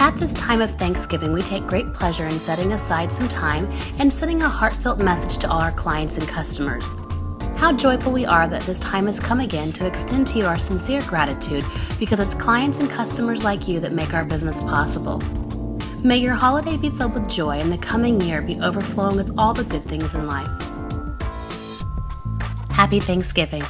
At this time of Thanksgiving, we take great pleasure in setting aside some time and sending a heartfelt message to all our clients and customers. How joyful we are that this time has come again to extend to you our sincere gratitude, because it's clients and customers like you that make our business possible. May your holiday be filled with joy and the coming year be overflowing with all the good things in life. Happy Thanksgiving.